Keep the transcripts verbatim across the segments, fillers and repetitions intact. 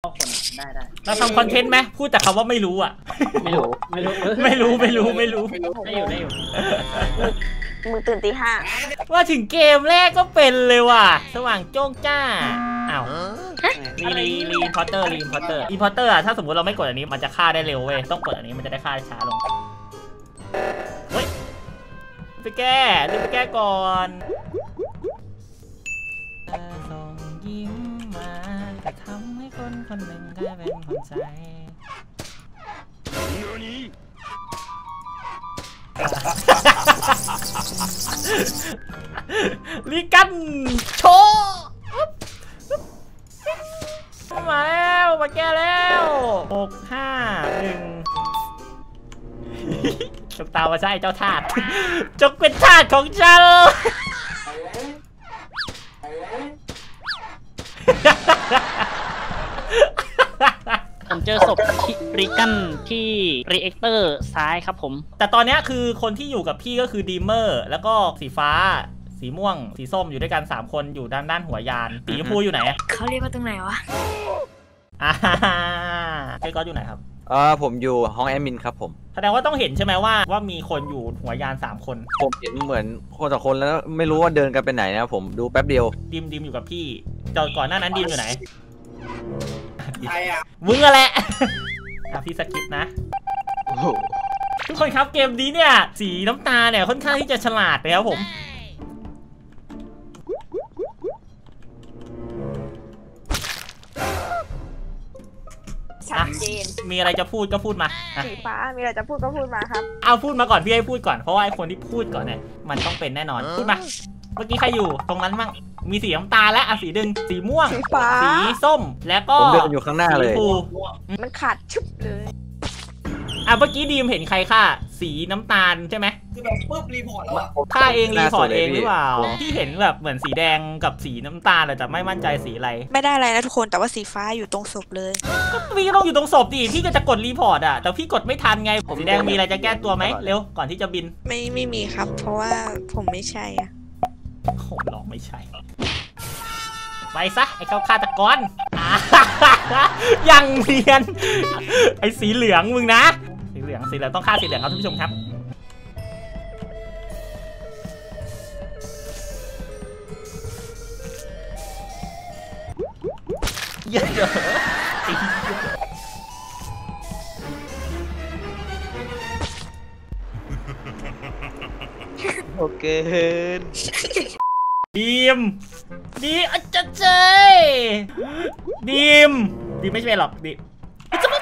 ได้ได้เราทำคอนเทนต์ไหมพูดแต่คำว่าไม่รู้อ่ะไม่รู้ไม่รู้ไม่รู้ไม่รู้ไม่รู้ไม่อยู่ไม่อยู่มือตื่นตีห้าว่าถึงเกมแรกก็เป็นเลยว่ะสว่างโจ้งจ้าอ้าวรีรีพอเตอร์รีพอเตอร์อีพอเตอร์อ่ะถ้าสมมติเราไม่กดอันนี้มันจะฆ่าได้เร็วเว้ยต้องกดอันนี้มันจะได้ฆ่าช้าลงเฮ้ยไปแก้รีบไปแก้ก่อนส่งยิ้มมาแต่ทำให้คนคนหนึ่งกลายเป็นคนใจลิกันโชว์มาแล้วมาแก้แล้วหกห้าหนึ่งจงตามมาใช่เจ้าทาสจงเป็นทาสของเจ้าผมเจอศพริกันที่รีแอคเตอร์ซ้ายครับผมแต่ตอนนี้คือคนที่อยู่กับพี่ก็คือดีเมอร์แล้วก็สีฟ้าสีม่วงสีส้มอยู่ด้วยกันสามคนอยู่ด้านด้านหัวยานสีชมพูอยู่ไหนเขาเรียกว่าตรงไหนวะอ่าไอ้ก๊อตอยู่ไหนครับเออผมอยู่ห้องแอดมินครับผมแสดงว่าต้องเห็นใช่ไหมว่าว่ามีคนอยู่หัวยานสามคนผมเห็นเหมือนคนต่อคนแล้วไม่รู้ว่าเดินกันไปไหนนะผมดูแป๊บเดียวดิมดิมอยู่กับพี่ตอนก่อนหน้านั้นดิมอยู่ไหนใครอ่ะมึงอะไรครับพี่สกิปนะทุกคนครับเกมนี้เนี่ยสีน้ำตาเนี่ยค่อนข้างที่จะฉลาดเลยครับผมมีอะไรจะพูดก็พูดมาสีฟ้ามีอะไรจะพูดก็พูดมาครับเอาพูดมาก่อนพี่ให้พูดก่อนเพราะว่าไอ้คนที่พูดก่อนเนี่ยมันต้องเป็นแน่นอนพูดมาเมื่อกี้ใครอยู่ตรงนั้นมั่งมีสีน้ำตาลและสีดึงสีม่วงสีส้มแล้วก็ผมเดินอยู่ข้างหน้าเลยมันขาดชุบเลยอ่ะเมื่อกี้ดีมเห็นใครฆ่าสีน้ำตาลใช่ไหมคือแบบปุ๊บรีพอร์ตแล้วฆ่าเองรีพอร์ตเองหรือเปล่าที่เห็นแบบเหมือนสีแดงกับสีน้ำตาลแต่ไม่มั่นใจสีอะไรไม่ได้อะไรนะทุกคนแต่ว่าสีฟ้าอยู่ตรงศพเลยก็พี่ก็ต้องอยู่ตรงศพดิพี่ก็จะกดรีพอร์ตอ่ะแต่พี่กดไม่ทันไงสีแดงมีอะไรจะแก้ตัวไหมเร็วก่อนที่จะบินไม่ไม่มีครับเพราะว่าผมไม่ใช่อ่ะผมลองไม่ใช่ไปซะไอ้เจ้าฆาตกรยังเรียนไอ้สีเหลืองมึงนะสีเหลืองสีเหลืองต้องฆ่าสีเหลืองครับท่านผู้ชมครับเยอะเยอะโอเคดีมดีอาจารย์เจดีมดีไม่ใช่หรอกดีจะมา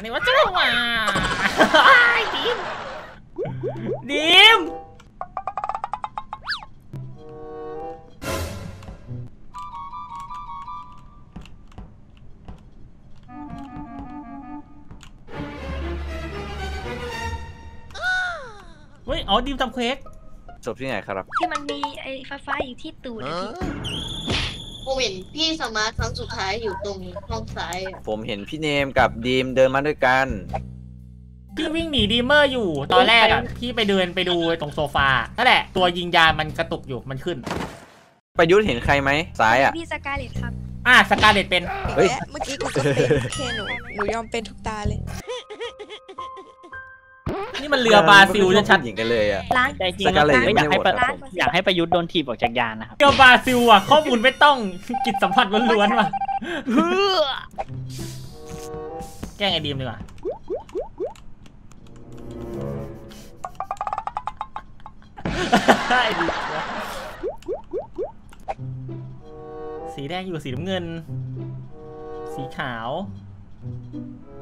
เนี่ยว่าจะมาดีมดีมเฮ้ยอ๋อดีมทำเค้กจบที่ไหนครับที่มันมีไอ้ฟ้าๆอยู่ที่ตูดพี่ผมเห็นพี่สมาร์ทครั้งสุดท้ายอยู่ตรงห้องซ้ายผมเห็นพี่เนมกับดีมเดินมาด้วยกันพี่วิ่งหนีดีเมอร์อยู่ตอนแรกอ่ะพี่ไปเดินไปดูตรงโซฟานั่นแหละตัวยิงยามันกระตุกอยู่มันขึ้นไปยุทธเห็นใครไหมซ้ายอ่ะพี่สกาเลตครับอ่ะสกาเลตเป็นเฮ้ยเมื่อกี้กูเป็นเคหนูหนูยอมเป็นทุกตาเลยนี่มันเรือบาซิลชัดๆอย่างกันเลยอะแต่จริงๆไม่อยากให้ประอยากให้ประยุทธ์โดนถีบออกจากยานนะครับเรือบาซิลอะข้อมูลไม่ต้องจิตสัมผัสล้วนๆว่ะแกล้งไอ้ดีมดีกว่าสีแดงอยู่สีน้ำเงินสีขาว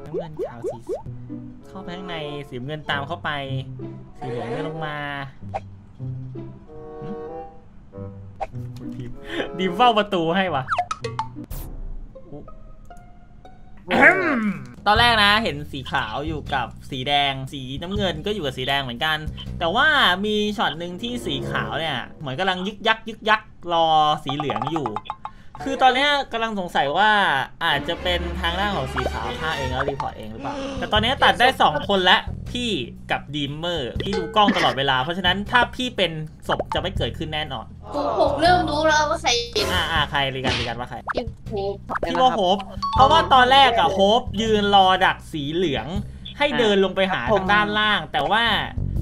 น้ำเงินขาวสีเข้าไปข้างในสีเงินตามเข้าไปสีเหลืองเลื่อนลงมาดีเฝ้าประตูให้วะตอนแรกนะเห็นสีขาวอยู่กับสีแดงสีน้ำเงินก็อยู่กับสีแดงเหมือนกันแต่ว่ามีช็อตหนึ่งที่สีขาวเนี่ยเหมือนกำลังยึกยักยึกยักรอสีเหลืองอยู่ คือตอนนี้กำลังสงสัยว่าอาจจะเป็นทางด้านของสีขาวฆ่าเองแล้วรีพอร์ตเองหรือเปล่าแต่ตอนนี้ตัดได้สองคนและพี่กับดีมเมอร์พี่ดูกล้องตลอดเวลาเพราะฉะนั้นถ้าพี่เป็นศพจะไม่เกิดขึ้นแน่นอนผมเริ่มรู้แล้วว่าใครอ่าอ่าใครรีกันรีกันว่าใครพี่ว่าโฮปเพราะว่าตอนแรกอะโฮปยืนรอดักสีเหลืองให้เดินลงไปหาทางด้านล่างแต่ว่า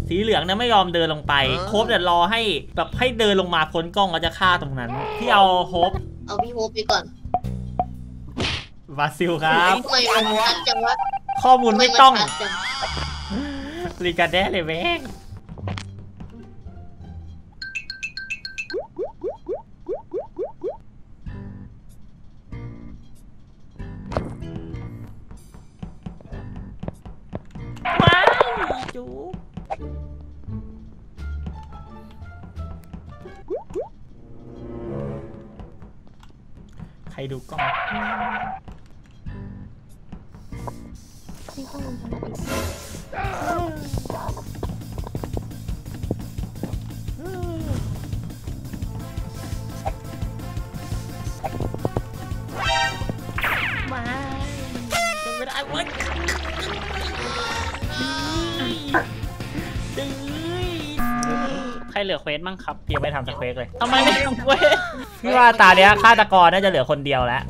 สีเหลืองเนี่ยไม่ยอมเดินลงไปโฮปเดี๋ยวรอให้แบบให้เดินลงมาพ้นกล้องแล้วจะฆ่าตรงนั้นพี่เอาโฮปเอาพี่โฮปไปก่อนวาซิลครับข้อมูลไม่ต้องรีการ์เด้เลยแม่งว้าวจูใครดูกล้องมาไม่ได้เว้ยใครเหลือเควสมั่งครับเพียงไปทำแต่เควสเลยทำไมไม่ทำเควสพี่ว่าตาเนี้ยฆาตกรน่าจะเหลือคนเดียวแล้ว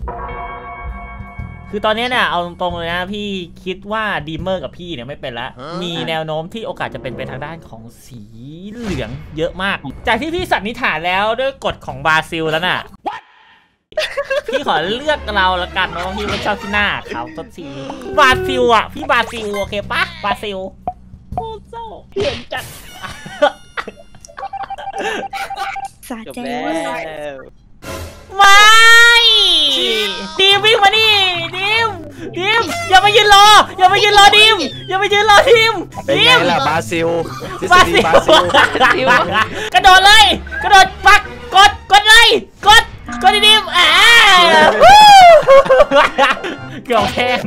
คือตอนนี้เนี่ยเอาตรงๆเลยนะพี่คิดว่าดีเมอร์กับพี่เนี่ยไม่เป็นละมีแนวโน้มที่โอกาสจะเป็นไปทางด้านของสีเหลืองเยอะมากจากที่พี่สันนิษฐานแล้วด้วยกฎของบราซิลแล้วน่ะ What? พี่ขอเลือกเราละกันเพราะพี่ไม่ชอบที่หน้าเขาต้นสีบราซิลอ่ะพี่บราซิลโอเคปะบราซิลโอ้เจ้าเปลี่ยนจัดสาใจดิมวิ่งมาดิดิมดิมอย่ามายืนรออย่ามายืนรอดิมอย่ามายืนรอดิมดิมล่ะบราซิลบราซิลกระโดดเลยกระโดดปักกดกดเลยกดกดดิมอ่าเกี่ยวแทง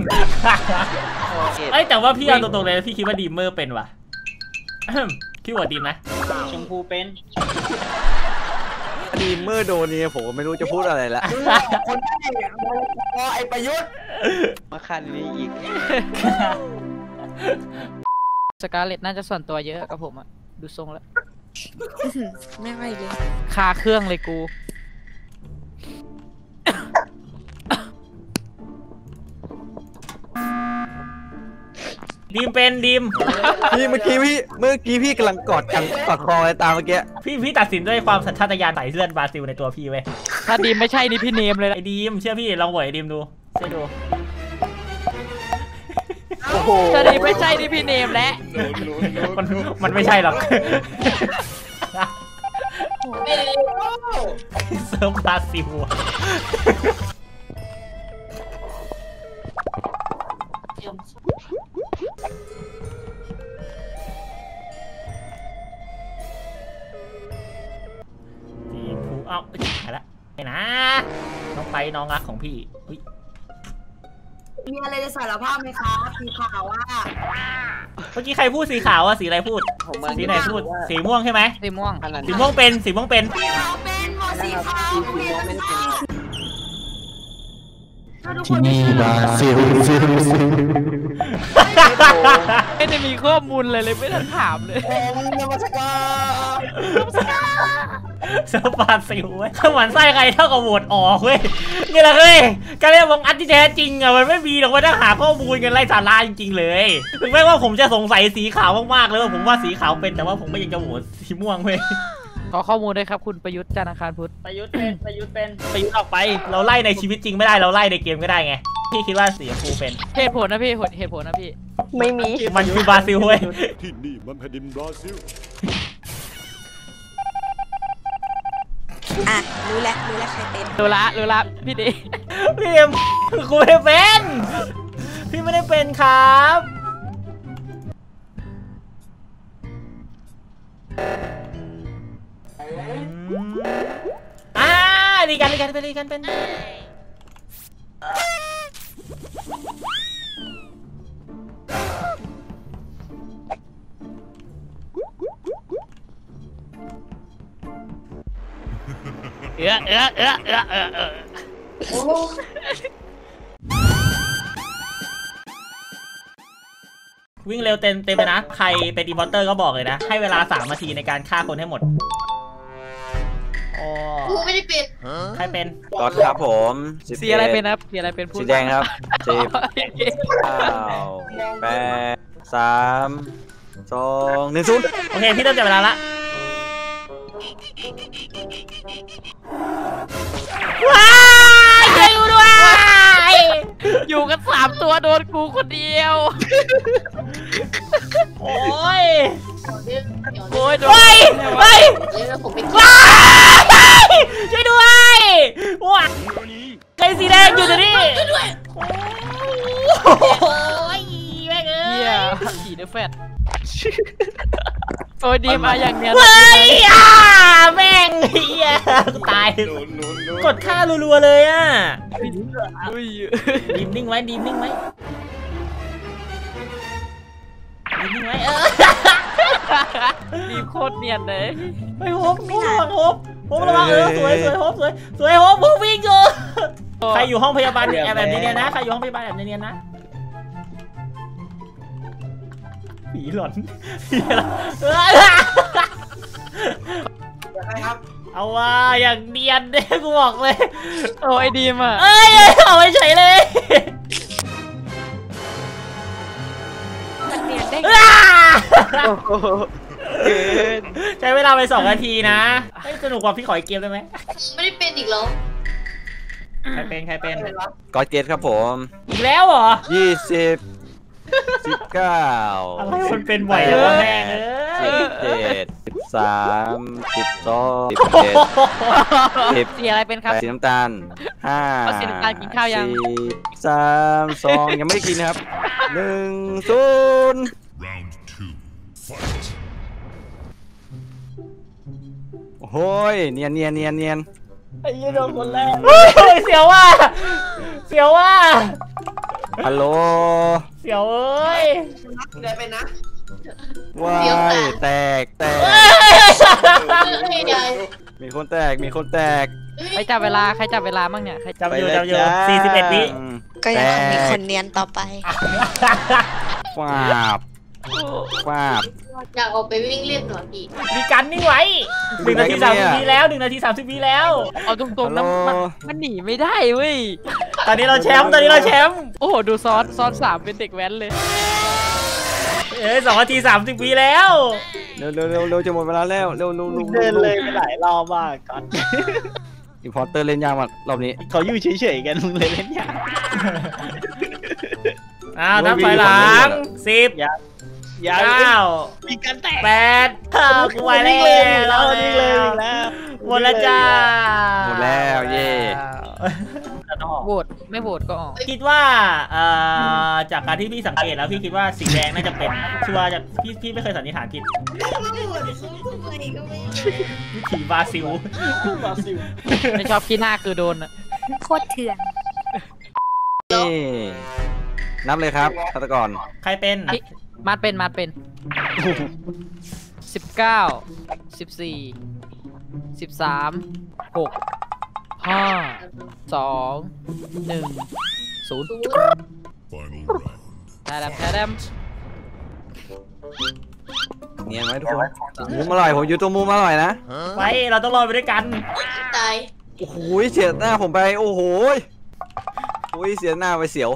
ไอ้แต่ว่าพี่เอาตรงๆเลยพี่คิดว่าดีมเมอร์เป็นวะพี่ว่าดีมนะชมพูเป็นดีมเมอร์โดนเนี่ยผมไม่รู้จะพูดอะไรละคนที่พอไอประยุทธ์มาคันนี้อีกสกาเลตน่าจะส่วนตัวเยอะกับผมอะดูทรงแล้วไม่ไหวเลยคาเครื่องเลยกูดีมเป็นดีมพี่เมื่อกี้พี่เมื่อกี้พี่กำลังกอดกันกอดคอตาเมื่อกี้พี่พี่ตัดสินด้วยความสัญชาตญาณสายเลือดบราซิลในตัวพี่เว้ยถ้าดีมไม่ใช่นี่พี่เนมเลยไอ้ดีมเชื่อพี่ลองโหวตไอ้ดีมดูเชื่อดูถ้าดีมไม่ใช่นี่พี่เนมแล้วมันมันไม่ใช่หรอกเซิร์ฟบราซิลเอาไปละไปนะน้องไปน้องรักของพี่มีอะไรจะสารภาพไหมคะสีขาวว่าเมื่อกี้ใครพูดสีขาวว่าสีอะไรพูดสีไหนพูดสีม่วงใช่ไหมสีม่วงสีม่วงเป็นสีม่วงเป็นสีขาวเป็นหมอสีขาวที่นี่มาซิลซิลซิลไม่ได้มีข้อมูลเลยเลยไม่ต้องถามเลยเซิร์ฟบราซิลเว้ยถ้าหมันไส้ใครเท่ากับโหวตออกเว้ยนี่แหละเฮ้ยการเรียกวงอัดที่แท้จริงอะมันไม่มีหรอกว่าต้องหาข้อมูลกันไร้สาระจริงๆเลยถึงแม้ว่าผมจะสงสัยสีขาวมากๆเลยว่าผมว่าสีขาวเป็นแต่ว่าผมไม่ยังจะโหวตสีม่วงเว้ยขอข้อมูลด้วยครับคุณประยุทธ์จันทร์อังคารพุธประยุทธ์เป็นประยุทธ์เป็นประยุทธ์ออกไปเราไล่ในชีวิตจริงไม่ได้เราไล่ในเกมก็ได้ไงพี่คิดว่าสีชมพูเป็นเหตุผลนะพี่เหตุผลนะพี่ไม่มีมันคือบราซิลเว้ยที่นี่มันแผ่นดินบราซิลอ่ะรู้แล้วรู้แล้วใครเป็นรู้ละรู้ละพี่ดิพี่เอ็มกูไม่ได้เป็นพี่ไม่ได้เป็นครับอ่าดีกันดีกันเป็นดีกันเป็นเออเออเออเออ วิ่งเร็วเต็มเต็มไปนะใครเป็นอีพอร์เตอร์ก็บอกเลยนะให้เวลาสามนาทีในการฆ่าคนให้หมดกูไม่ได้เป็นใครเป็นก๊อตครับผมสีอะไรเป็นครับสีอะไรเป็นพูดสีแดงครับสิบเก้าแปดสามสองหนึ่งศูนย์โอเคพี่เริ่มจับเวลาละว้ายใครอยู่ด้วยอยู่กันสามตัวโดนกูคนเดียวโอ้ยโอ้ยโอ้ยโอ้ยว้ายช่วยด้วยว้ายใครสีแดงอยู่ตรงนี้โอ้ยแม่งเอ้ยผีเดอะแฟตโอ้ยดีมาอย่างเนี้ยเลยอ่ะแม่งเฮียตายกดฆ่ารัวๆเลยอ่ะดีมนิ่งไว้ดีมนิ่งไว้ดีมนิ่งไว้เออดีมโคตรเนียนเลยไอ้โฮปโฮปโฮปโฮประวังเออสวยสวยโฮปสวยสวยโฮปโฮปวิ่งอยู่ใครอยู่ห้องพยาบาลแบบนี้เนี่ยนะใครอยู่ห้องพยาบาลแบบนี้เนี่ยนะผีหลอนผีหลอนเอาว่าอย่างเดียนเนี่ยกูบอกเลยโอ้ยดีมากเอ้ยเอาไปเฉยเลยเนียนได้ใช้เวลาไปสองนาทีนะสนุกกว่าพี่ขออีกเกมได้ไหมไม่ได้เป็นอีกแล้วใครเป็นใครเป็นกอดเกตครับผมอีกแล้วเหรอยี่สิบสิบเก้าอะไรมันเป็นไหวแล้วแม่งสิบเจ็ดสิบสามสิบสองสิบเจ็ดสิบสีอะไรเป็นครับสีน้ำตาลห้าสีน้ำตาลกินข้าวยังสี่สามสองยังไม่ได้กินครับหนึ่งศูนย์โอ้ยเนียนเนียนเนียนเนียนไอ้ยี่โดนคนแรกเสียวว่ะเสียวว่ะฮัลโหลเสียวเอ้ยได้ไปนะว้ายแตกแตกมีคนแตกมีคนแตกใครจับเวลาใครจับเวลาบ้างเนี่ยใครจับอยู่จับอยู่สี่สิบเอ็ดวิก็ยังมีคนเนียนต่อไปฟาบฟาบอยากออกไปวิ่งเล่นหน่อยพี่มีกันนี่ไว้หนึ่งนาทีสามสิบวิแล้วหนึ่งนาทีสามสิบวิแล้วเอาตรงๆนะมันหนีไม่ได้เว้ยตอนนี้เราแชมป์ตอนนี้เราแชมป์โอ้โหดูซอสซอสสามเป็นเด็กแว้นเลยเอ้ยสองนาทีสามสิบวิแล้วเร็วเร็วเร็วจะหมดเวลาแล้วเร็วเร็วเดินเลยไปหลายรอบมากก่อนอีพอร์เตอร์เล่นยากมากรอบนี้เขาอยู่เฉยๆกันเลยเล่นยากอ้าวนับถอยหลังสิบเก้ามีการแตกแปดกูไปแล้วเราดีเลยแล้วหมดแล้วจ้าหมดแล้วเย่โหวตไม่โหวตก็ออกคิดว่าจากการที่พี่สังเกตแล้วพี่คิดว่าสีแดงน่าจะเป็นชัวร์จากพี่พี่ไม่เคยสันนิษฐานผิดวิถีบราซิลไม่ชอบขี้หน้าคือโดนโคตรเถื่อนนับเลยครับฆาตกรใครเป็นมาเป็นมาเป็นสิบเก้าสิบสี่สิบสามหกห้าสองหนึ่งศูนย์แทมแทมเนียนไหมทุกคนมุมอร่อยผมอยู่ตรงมุมอร่อยนะไปเราต้องรอไปด้วยกันตายโอ้โหเสียหน้าผมไปโอ้โหโอ้ยเสียหน้าไปเสียว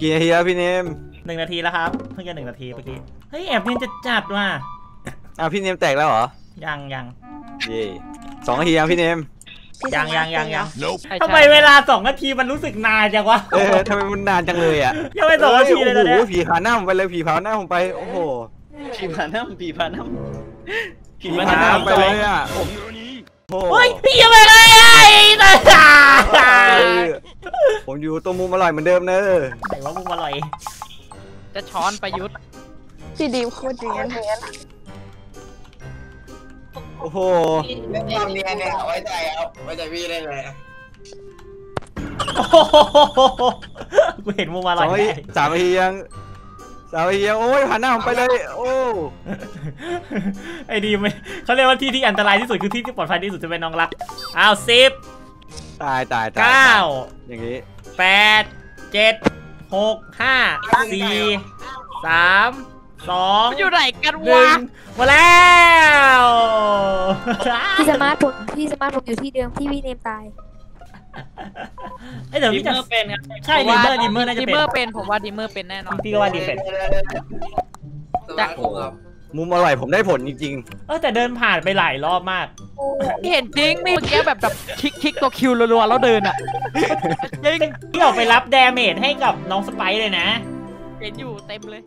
กี่นาทีแล้วพี่เนมหนึ่งนาทีแล้วครับเพิ่งจะหนึ่งนาทีเมื่อกี้เฮ้ยแอบเนียนจะจัดว่ะอ้าวพี่เนมแตกแล้วเหรอยังยังเย่สองนาทีแล้วพี่เนมยังยังยังยังทำไมเวลาสองนาทีมันรู้สึกนานจังวะเออทำไมมันนานจังเลยอ่ะยังไม่สองนาทีเลยนะเนี่ยผีผ่านหน้าผมไปเลยผีผ่านหน้าผมไปโอ้โหผีผ่านหน้าผมผีผ่านหน้าผีผ่านหน้าไปเลยอ่ะโอ้ยพี่ยังไม่ได้ไอ้ตาผมอยู่ตัวมุมอร่อยเหมือนเดิมเนอะแต่ว่ามุมอร่อยจะช้อนประยุทธ์พี่ดีมโคตรเนียนโอ้โหเล่นความเนียนเนี่ยไว้ใจเอาไว้ใจพี่ได้เลยกูเห็นมุมอะไรสามเฮียงสามเฮียงโอ้ยผ่านหน้าผมไปเลยโอ้ไอ้ดีมเขาเรียกว่าที่ที่อันตรายที่สุดคือที่ที่ปลอดภัยที่สุดจะเป็นน้องรักอ้าวสิบ ตายตายตายเก้าอย่างนี้แปดเจ็ดหกห้าสี่สามสองอยู่ไหนกันวะมาแล้วพี่สมาร์ทผมพี่สมาร์ทผมอยู่ที่เดิมที่วีเนมตายไอเดี๋ยวดิมเมอร์เป็นครับใช่ดิมเมอร์ดิมเมอร์น่าจะเป็นดิมเมอร์เป็นผมว่าดิมเมอร์เป็นแน่นอนพี่ก็ว่าดิมเป็นจากผมครับมุมอร่อยผมได้ผลจริงๆเออแต่เดินผ่านไปหลายรอบมากเห็นจริงนี่เมื่อกี้แบบแบบคลิกคลิกตัวคิวรัวๆแล้วเดินอ่ะจริงที่ออกไปรับดาเมจให้กับน้องสไปซ์เลยนะเห็นอยู่เต็มเลย